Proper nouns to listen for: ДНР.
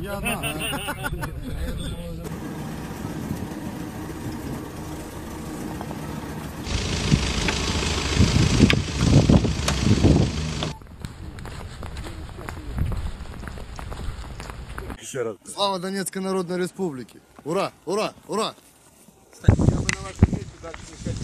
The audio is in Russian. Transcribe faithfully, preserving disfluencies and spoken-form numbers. Я да. Еще раз. Слава Донецкой Народной Республике! Ура! Ура! Ура! Кстати, я бы на вашем месте дальше не ходил.